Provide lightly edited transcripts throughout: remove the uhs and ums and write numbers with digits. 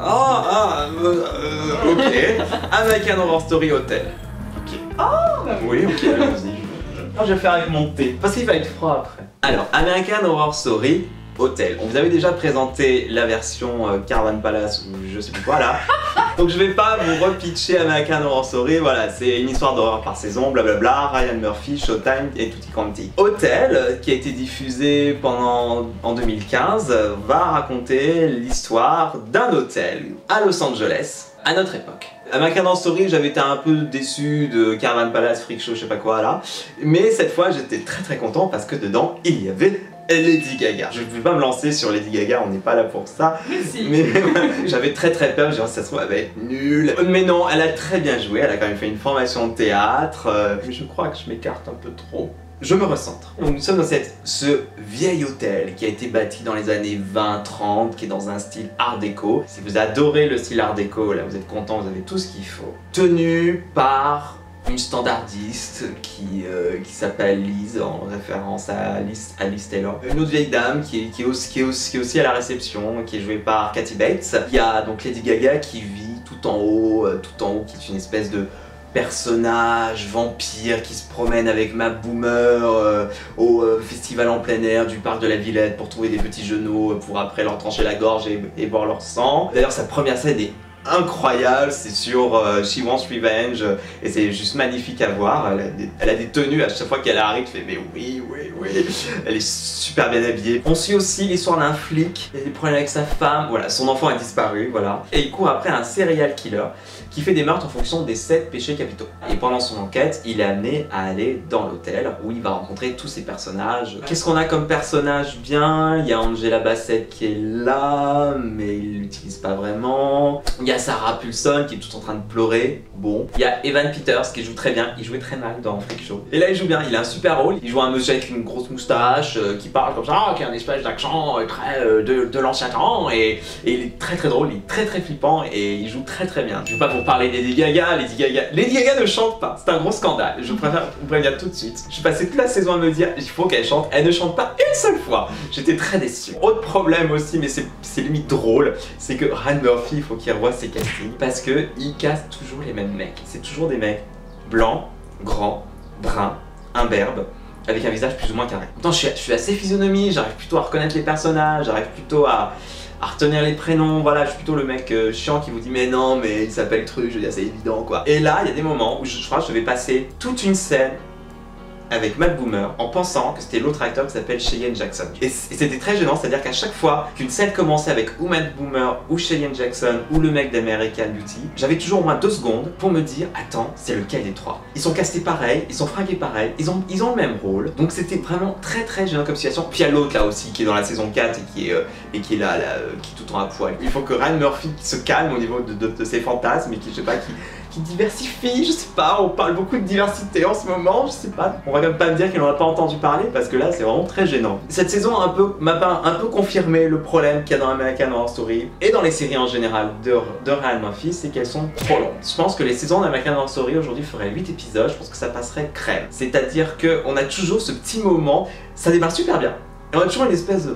Ok. American Horror Story Hotel. Ok. Ah bah oui, ok, vas-y. Je vais faire avec mon thé, parce qu'il va être froid après. Alors, American Horror Story Hotel. On vous avait déjà présenté la version Caravan Palace ou je sais plus quoi là. Donc je vais pas vous repitcher American Horror Story, voilà, c'est une histoire d'horreur par saison, blablabla, Ryan Murphy, Showtime et tutti quanti. Hotel, qui a été diffusé en 2015, va raconter l'histoire d'un hôtel à Los Angeles, à notre époque. American Horror Story, j'avais été un peu déçu de Caravan Palace, Freak Show, je sais pas quoi là, mais cette fois j'étais très très content parce que dedans il y avait Lady Gaga. Je ne pouvais pas me lancer sur Lady Gaga, on n'est pas là pour ça. Mais si. Mais j'avais très très peur, j'ai dit ça se trouve elle va être nulle. Mais non, elle a très bien joué, elle a quand même fait une formation de théâtre. Mais je crois que je m'écarte un peu trop. Je me recentre. Donc nous sommes dans ce vieil hôtel qui a été bâti dans les années 20-30, qui est dans un style art déco. Si vous adorez le style art déco, là vous êtes content, vous avez tout ce qu'il faut. Tenu par une standardiste qui s'appelle Liz, en référence à Liz Taylor. Une autre vieille dame qui est aussi à la réception, qui est jouée par Kathy Bates. Il y a donc Lady Gaga qui vit tout en haut, qui est une espèce de personnage vampire qui se promène avec Matt Bomer au festival en plein air du parc de la Villette pour trouver des petits genoux pour après leur trancher la gorge et boire leur sang. D'ailleurs sa première scène est incroyable, c'est sur She Wants Revenge et c'est juste magnifique à voir. Elle a des tenues à chaque fois qu'elle arrive, tu fais mais oui, elle est super bien habillée. On suit aussi l'histoire d'un flic, il y a des problèmes avec sa femme, voilà, son enfant a disparu, voilà. Et il court après un serial killer qui fait des meurtres en fonction des 7 péchés capitaux. Et pendant son enquête, il est amené à aller dans l'hôtel où il va rencontrer tous ses personnages. Qu'est-ce qu'on a comme personnage bien? Il y a Angela Bassett qui est là, mais il l'utilise pas vraiment. Il y a Sarah Pulson qui est tout en train de pleurer, bon. Il y a Evan Peters qui joue très bien, il jouait très mal dans Freak Show. Et là il joue bien, il a un super rôle, il joue un monsieur avec une grosse moustache, qui parle comme ça, qui a un espèce d'accent très de l'ancien temps, et il est très très drôle, il est très très flippant, et il joue très très bien. Je veux pas vous parler des Lady Gaga ne chante pas, c'est un gros scandale, je préfère vous prévenir tout de suite. Je passais toute la saison à me dire, il faut qu'elle chante, elle ne chante pas une seule fois, j'étais très déçu. Autre problème aussi, mais c'est limite drôle, c'est que Ryan Murphy, il faut qu'il revoie ses castings parce que il casse toujours les mêmes mecs. C'est toujours des mecs blancs, grands, bruns, imberbes, avec un visage plus ou moins carré. Pourtant, je suis assez physionomie, j'arrive plutôt à reconnaître les personnages, j'arrive plutôt à retenir les prénoms, voilà, je suis plutôt le mec chiant qui vous dit mais non, mais il s'appelle truc, je veux dire, c'est évident quoi. Et là, il y a des moments où je crois que je vais passer toute une scène avec Matt Bomer en pensant que c'était l'autre acteur qui s'appelle Cheyenne Jackson. Et c'était très gênant, c'est-à-dire qu'à chaque fois qu'une scène commençait avec ou Matt Bomer ou Cheyenne Jackson ou le mec d'American Beauty, j'avais toujours au moins 2 secondes pour me dire attends, c'est lequel des trois? Ils sont castés pareil, ils sont fringués pareil, ils ont le même rôle. Donc c'était vraiment très très gênant comme situation. Puis il y a l'autre là aussi qui est dans la saison 4 et qui est tout le temps à poil. Il faut que Ryan Murphy se calme au niveau de ses fantasmes et qui, je sais pas, qui diversifie, je sais pas, on parle beaucoup de diversité en ce moment, je sais pas. On va quand même pas me dire qu'il n'en a pas entendu parler parce que là c'est vraiment très gênant. Cette saison m'a un peu confirmé le problème qu'il y a dans American Horror Story et dans les séries en général de Ryan Murphy, c'est qu'elles sont trop longues. Je pense que les saisons d'American Horror Story aujourd'hui feraient 8 épisodes, je pense que ça passerait crème. C'est-à-dire qu'on a toujours ce petit moment, ça démarre super bien. Et on a toujours une espèce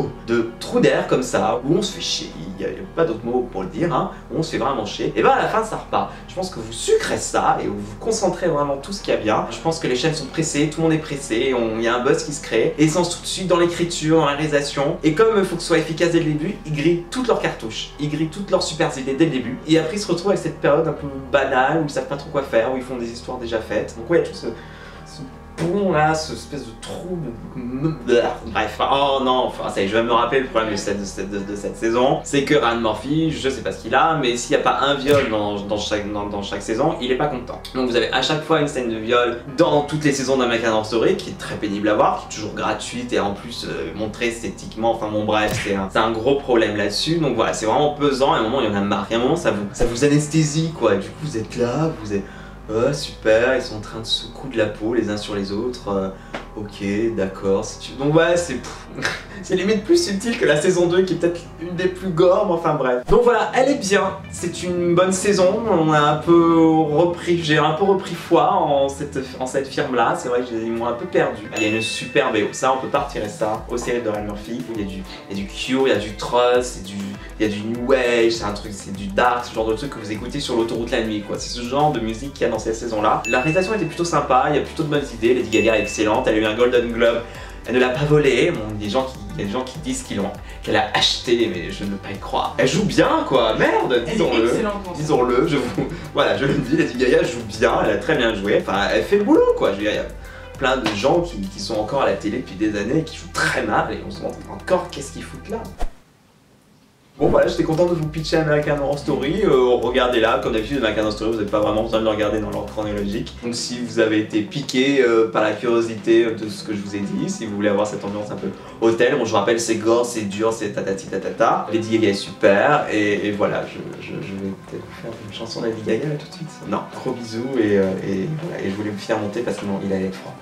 de trou d'air comme ça, où on se fait chier, il n'y a pas d'autre mot pour le dire, hein, où on se fait vraiment chier, et ben à la fin ça repart. Je pense que vous sucrez ça et vous vous concentrez vraiment tout ce qu'il y a bien. Je pense que les chaînes sont pressées, tout le monde est pressé, il y a un buzz qui se crée, et ils sont tout de suite dans l'écriture, dans la réalisation, et comme il faut que ce soit efficace dès le début, ils grillent toutes leurs cartouches, ils grillent toutes leurs super idées dès le début, et après ils se retrouvent avec cette période un peu banale, où ils savent pas trop quoi faire, où ils font des histoires déjà faites. Donc ouais, tout ce bon là, ce espèce de trou de... Bref, oh non, enfin ça y est, je vais me rappeler le problème de cette saison, c'est que Ryan Murphy, je sais pas ce qu'il a, mais s'il n'y a pas un viol dans chaque saison, il est pas content. Donc vous avez à chaque fois une scène de viol dans toutes les saisons d'American Horror Story, qui est très pénible à voir, qui est toujours gratuite et en plus montrée esthétiquement, enfin bon bref, c'est un gros problème là-dessus, donc voilà, c'est vraiment pesant, à un moment il y en a marre, et à un moment ça vous anesthésie quoi, et du coup vous êtes là, vous êtes... Oh super, ils sont en train de se secouer de la peau les uns sur les autres. Ok, d'accord. Donc ouais, c'est limite plus subtil que la saison 2 qui est peut-être une des plus gore, mais enfin bref. Donc voilà, elle est bien, c'est une bonne saison, on a un peu repris, j'ai un peu repris foi en cette firme là, c'est vrai qu'ils m'ont un peu perdu. Il y a une super BO, ça on peut pas retirer ça, aux séries de Ryan Murphy, il y a du Cure, il y a du Trust, il y a du New Wave, c'est un truc, c'est du Dark, ce genre de truc que vous écoutez sur l'autoroute la nuit quoi, c'est ce genre de musique qu'il y a dans cette saison là. La réalisation était plutôt sympa, il y a plutôt de bonnes idées, Lady Gaga est excellente, elle a eu un Golden Globe. Elle ne l'a pas volé, bon, il y a des gens qui disent qu'elle a acheté, mais je ne peux pas y croire. Elle joue bien quoi, merde, disons-le. Disons-le, je vous... Voilà, je le dis, Lady Gaga joue bien, elle a très bien joué, enfin elle fait le boulot quoi, je veux dire, il y a plein de gens qui sont encore à la télé depuis des années, qui jouent très mal et on se demande encore qu'est-ce qu'ils foutent là. Bon voilà, j'étais content de vous pitcher American Horror Story, regardez-la, comme d'habitude American Horror Story vous n'avez pas vraiment besoin de le regarder dans l'ordre chronologique. Donc si vous avez été piqué par la curiosité de ce que je vous ai dit, si vous voulez avoir cette ambiance un peu hôtel, bon je vous rappelle c'est gore, c'est dur, c'est tatati tatata, Lady Gaga est super, et voilà, je vais peut-être faire une chanson de Lady Gaga là tout de suite. Non, gros bisous et voilà, et je voulais vous faire monter parce qu'il allait être froid.